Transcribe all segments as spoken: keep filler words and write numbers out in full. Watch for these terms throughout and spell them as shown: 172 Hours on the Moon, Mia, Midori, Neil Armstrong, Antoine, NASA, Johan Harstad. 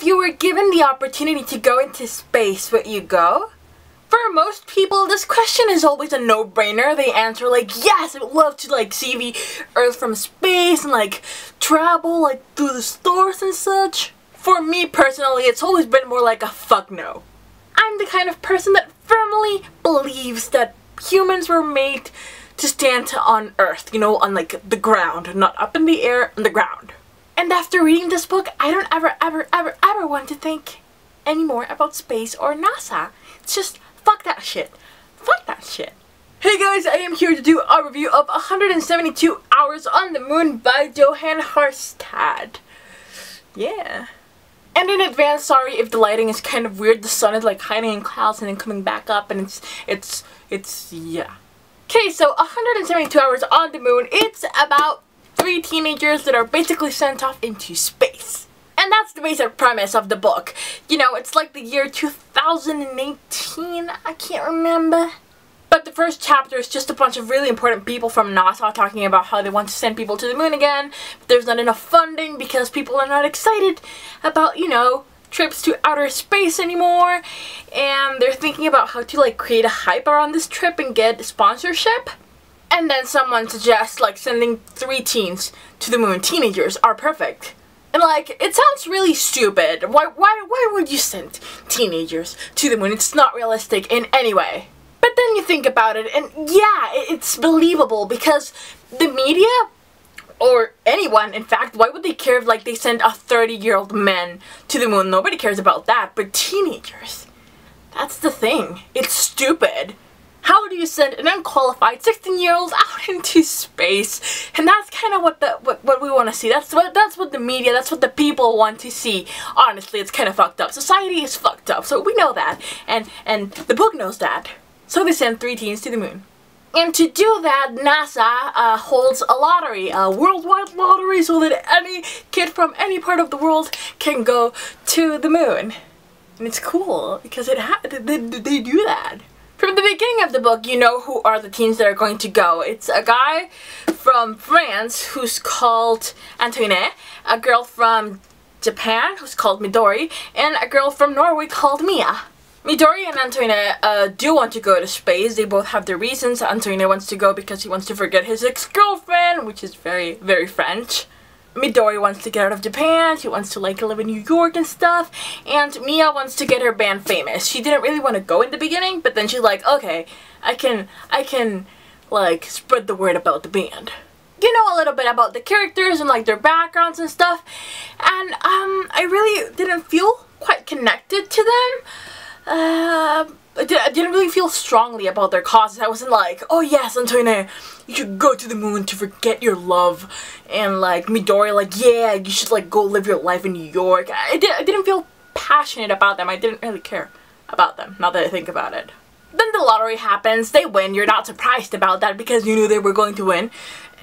If you were given the opportunity to go into space, would you go? For most people, this question is always a no-brainer. They answer like, yes, I would love to like see the Earth from space and like travel like through the stars and such. For me personally, it's always been more like a fuck no. I'm the kind of person that firmly believes that humans were made to stand on Earth, you know, on like the ground, not up in the air, on the ground. And after reading this book, I don't ever, ever, ever, ever want to think anymore about space or NASA. It's just fuck that shit. Fuck that shit. Hey guys, I am here to do a review of one hundred seventy-two Hours on the Moon by Johan Harstad. Yeah. And in advance, sorry if the lighting is kind of weird. The sun is like hiding in clouds and then coming back up, and it's, it's, it's, yeah. Okay, so one hundred seventy-two Hours on the Moon, it's about three teenagers that are basically sent off into space. And that's the basic premise of the book. You know, it's like the year two thousand eighteen, I can't remember. But the first chapter is just a bunch of really important people from NASA talking about how they want to send people to the moon again. But there's not enough funding because people are not excited about, you know, trips to outer space anymore. And they're thinking about how to like create a hype around this trip and get sponsorship. And then someone suggests like sending three teens to the moon. Teenagers are perfect. And like, it sounds really stupid. Why, why, why would you send teenagers to the moon? It's not realistic in any way. But then you think about it, and yeah, it's believable because the media, or anyone in fact, why would they care if like they send a thirty-year-old man to the moon? Nobody cares about that, but teenagers. That's the thing. It's stupid. How do you send an unqualified sixteen-year-old out into space? And that's kind of what the what, what we want to see. That's what that's what the media, that's what the people want to see. Honestly, it's kind of fucked up. Society is fucked up, so we know that, and and the book knows that. So they send three teens to the moon. And to do that, NASA uh, holds a lottery, a worldwide lottery, so that any kid from any part of the world can go to the moon. And it's cool because it ha they, they do that. From the beginning of the book, you know who are the teens that are going to go. It's a guy from France who's called Antoine, a girl from Japan who's called Midori, and a girl from Norway called Mia. Midori and Antoine uh, do want to go to space. They both have their reasons. Antoine wants to go because he wants to forget his ex-girlfriend, which is very, very French. Midori wants to get out of Japan, she wants to like live in New York and stuff, and Mia wants to get her band famous. She didn't really want to go in the beginning, but then she's like, okay, I can, I can like spread the word about the band. You know a little bit about the characters and like their backgrounds and stuff, and um, I really didn't feel quite connected to them. Uh, I didn't really feel strongly about their causes. I wasn't like, oh yes, Antoine, you should go to the moon to forget your love. And like, Midori, like, yeah, you should like go live your life in New York. I, did, I didn't feel passionate about them. I didn't really care about them, now that I think about it. Then the lottery happens, they win. You're not surprised about that because you knew they were going to win.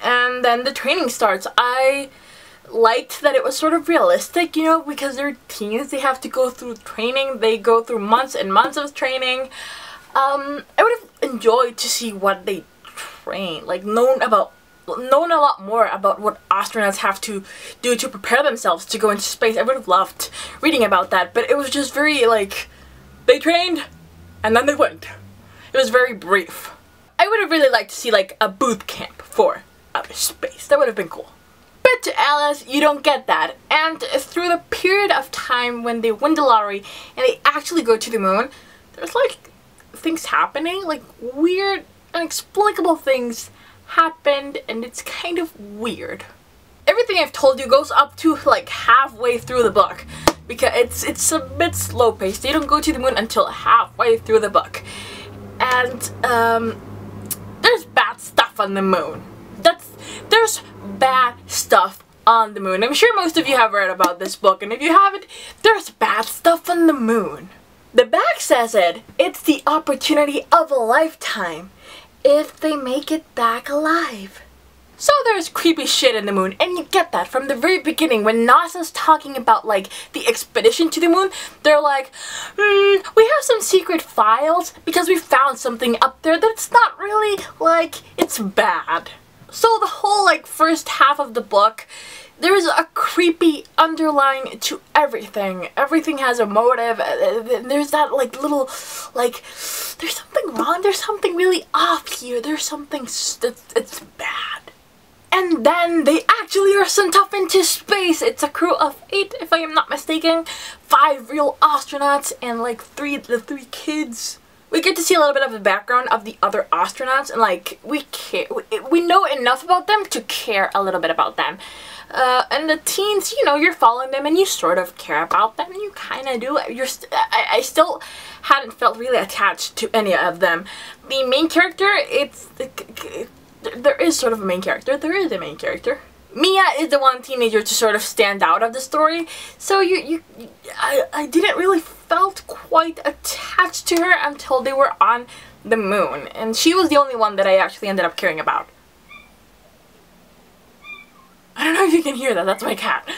And then the training starts. I liked that it was sort of realistic, you know, because they're teens, they have to go through training, they go through months and months of training. Um, I would have enjoyed to see what they train, like known about, known a lot more about what astronauts have to do to prepare themselves to go into space. I would have loved reading about that, but it was just very like, they trained and then they went. It was very brief. I would have really liked to see like a boot camp for outer space. That would have been cool. But to Alice, you don't get that. And through the period of time when they win the lottery and they actually go to the moon, there's like things happening, like weird, inexplicable things happened, and it's kind of weird. Everything I've told you goes up to like halfway through the book because it's it's a bit slow paced. They don't go to the moon until halfway through the book, and um, there's bad stuff on the moon. That's there's bad stuff on the moon. I'm sure most of you have read about this book, and if you haven't, there's bad stuff on the moon. The back says it. It's the opportunity of a lifetime if they make it back alive. So there's creepy shit in the moon, and you get that from the very beginning when NASA's talking about like the expedition to the moon. They're like, mm, we have some secret files because we found something up there that's not really like, it's bad. So the whole like first half of the book there is a creepy underline to everything. Everything has a motive. There's that like little, like, there's something wrong. There's something really off here. There's something that's it's bad. And then they actually are sent off into space. It's a crew of eight, if I am not mistaken, five real astronauts and like three the three kids. We get to see a little bit of the background of the other astronauts, and like we care, we, we know enough about them to care a little bit about them. Uh, and the teens, you know, you're following them and you sort of care about them, and you kind of do. You're st I, I still hadn't felt really attached to any of them. The main character, it's it, there is sort of a main character. There is a main character. Mia is the one teenager to sort of stand out of the story, so you, you, you I, I didn't really felt quite attached to her until they were on the moon, and she was the only one that I actually ended up caring about. I don't know if you can hear that, that's my cat.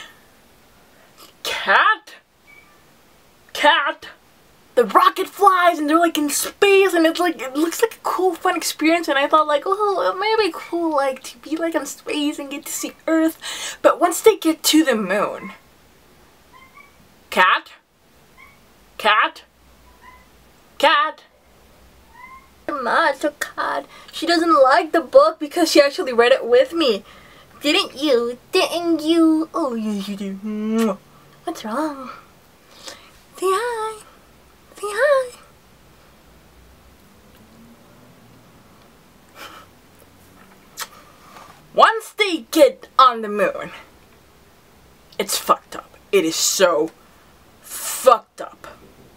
Cat? Cat? The rocket flies and they're like in space, and it's like, it looks like a cool, fun experience, and I thought like, oh, it might be cool like to be like in space and get to see Earth. But once they get to the moon, cat? Cat? Cat? Macho cat. She doesn't like the book because she actually read it with me. Didn't you? Didn't you? Oh, yes, you do. What's wrong? Say hi. Say hi. Once they get on the moon, it's fucked up. It is so fucked up.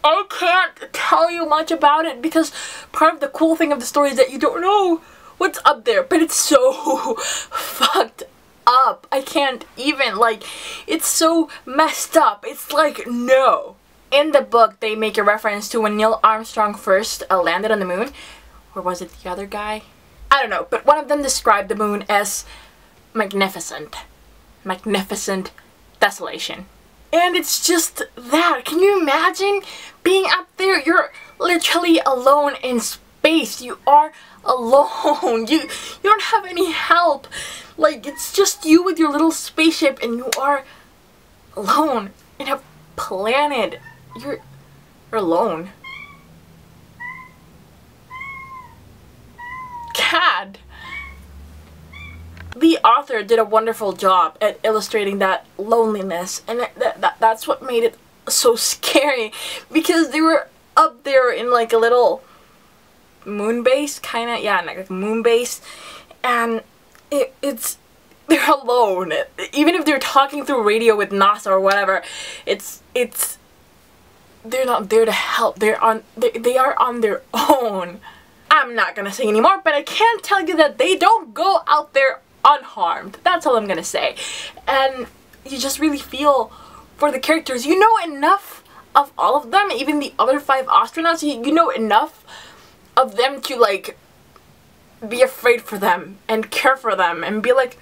I can't tell you much about it because part of the cool thing of the story is that you don't know what's up there, but it's so fucked up. I can't even, like, it's so messed up. It's like, no. In the book, they make a reference to when Neil Armstrong first uh, landed on the moon. Or was it the other guy? I don't know, but one of them described the moon as magnificent. Magnificent desolation. And it's just that. Can you imagine being up there? You're literally alone in space. You are alone. You you don't have any help. Like, it's just you with your little spaceship, and you are alone in a planet. You're you're alone. Cad. The author did a wonderful job at illustrating that loneliness, and that, that that's what made it so scary, because they were up there in like a little moon base, kind of, yeah, like a moon base, and it, it's they're alone. Even if they're talking through radio with NASA or whatever, it's it's they're not there to help. They're on they, they are on their own. I'm not gonna say anymore, but I can tell you that they don't go out there unharmed. That's all I'm gonna say. And you just really feel for the characters. You know enough of all of them, even the other five astronauts, you, you know enough of them to like be afraid for them and care for them and be like,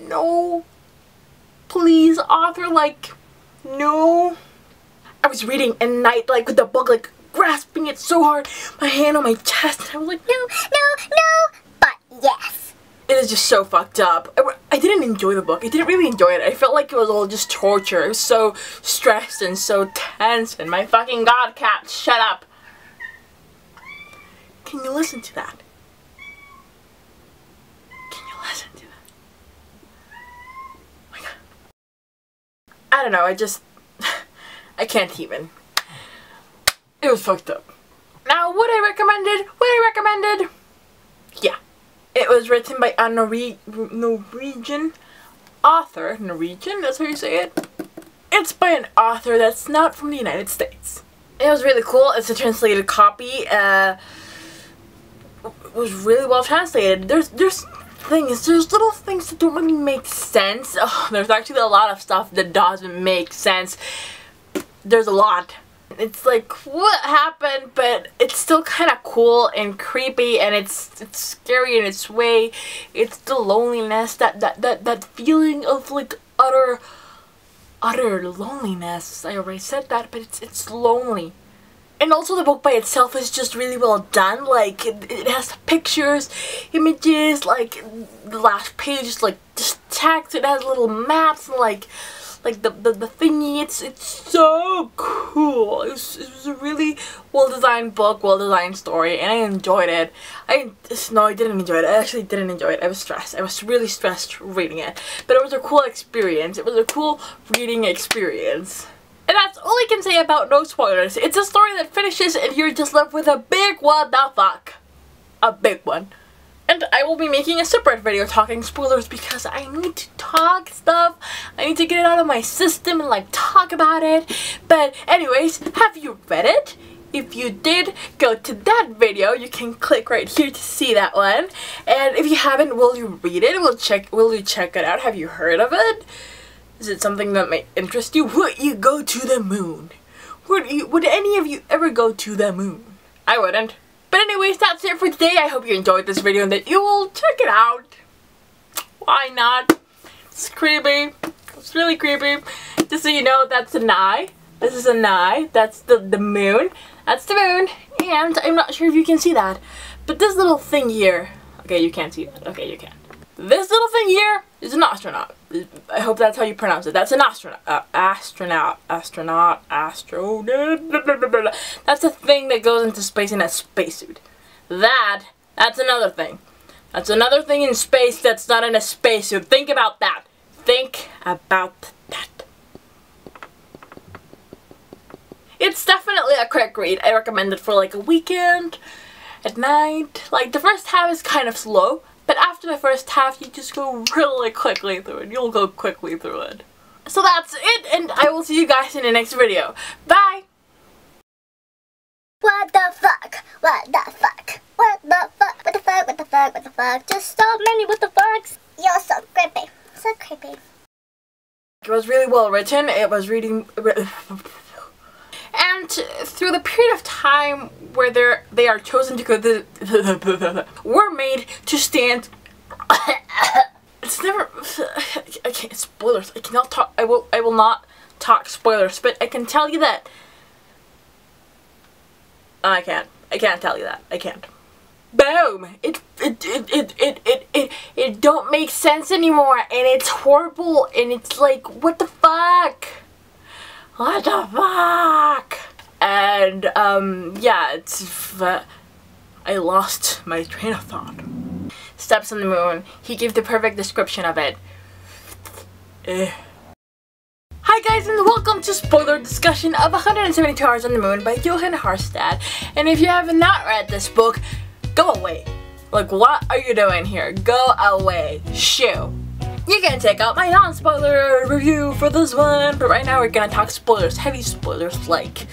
no, please author, like, no. I was reading at night like with the book, like grasping it so hard, my hand on my chest, and I was like, no, no, no, but yes. It is just so fucked up. I, I didn't enjoy the book. I didn't really enjoy it. I felt like it was all just torture. I was so stressed and so tense. And my fucking god, cat, shut up. Can you listen to that? Can you listen to that? Oh my god. I don't know. I just... I can't even. It was fucked up. Now, would I recommend it? Would I recommend it? Yeah. It was written by a Norwe Norwegian author. Norwegian? That's how you say it? It's by an author that's not from the United States. It was really cool. It's a translated copy. Uh, it was really well translated. There's there's things, there's little things that don't really make sense. Oh, there's actually a lot of stuff that doesn't make sense. There's a lot. It's like, what happened? But it's still kind of cool and creepy, and it's it's scary in its way. It's the loneliness, that that that that feeling of like utter utter loneliness. I already said that, but it's it's lonely. And also the book by itself is just really well done. Like it, it has pictures, images, like the last page is like text, it has little maps and like like the, the, the thingy. It's it's so cool. It was, it was a really well-designed book, well-designed story, and I enjoyed it. I no, I didn't enjoy it. I actually didn't enjoy it. I was stressed. I was really stressed reading it. But it was a cool experience. It was a cool reading experience. And that's all I can say about no spoilers. It's a story that finishes and you're just left with a big what the fuck. A big one. And I will be making a separate video talking spoilers because I need to talk stuff. I need to get it out of my system and like talk about it. But anyways, have you read it? If you did, go to that video. You can click right here to see that one. And if you haven't, will you read it? Will check will you check it out? Have you heard of it? Is it something that might interest you? Would you go to the moon? Would you would any of you ever go to the moon? I wouldn't. But anyways, that's it for today. I hope you enjoyed this video and that you will check it out. Why not? It's creepy. It's really creepy. Just so you know, that's an eye. This is an eye. That's the, the moon. That's the moon. And I'm not sure if you can see that. But this little thing here. Okay, you can't see that. Okay, you can. This little thing here is an astronaut. I hope that's how you pronounce it. That's an astronaut. Uh, astronaut. Astronaut. Astro. Blah, blah, blah, blah. That's a thing that goes into space in a spacesuit. That. That's another thing. That's another thing in space that's not in a spacesuit. Think about that. Think about that. It's definitely a quick read. I recommend it for like a weekend, at night. Like the first half is kind of slow. But after the first half, you just go really quickly through it. You'll go quickly through it. So that's it, and I will see you guys in the next video. Bye! What the fuck? What the fuck? What the fuck? What the fuck? What the fuck? What the fuck? Just so many what the fucks. You're so creepy. So creepy. It was really well written. It was reading... And through the period of time where they're, they are chosen to go, the were made to stand. It's never. I can't spoilers. I cannot talk. I will. I will not talk spoilers. But I can tell you that. I can't. I can't tell you that. I can't. Boom! It it it it it it it, it don't make sense anymore, and it's horrible, and it's like what the fuck. What the fuck? And, um, yeah, it's... Uh, I lost my train of thought. Steps on the Moon. He gave the perfect description of it. Ugh. Hi guys, and welcome to spoiler discussion of one hundred seventy-two Hours on the Moon by Johan Harstad. And if you have not read this book, go away. Like, what are you doing here? Go away. Shoo. You can check out my non-spoiler review for this one, but right now we're gonna talk spoilers, heavy spoilers, like...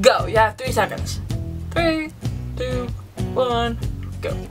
Go, you have three seconds. Three, two, one, go.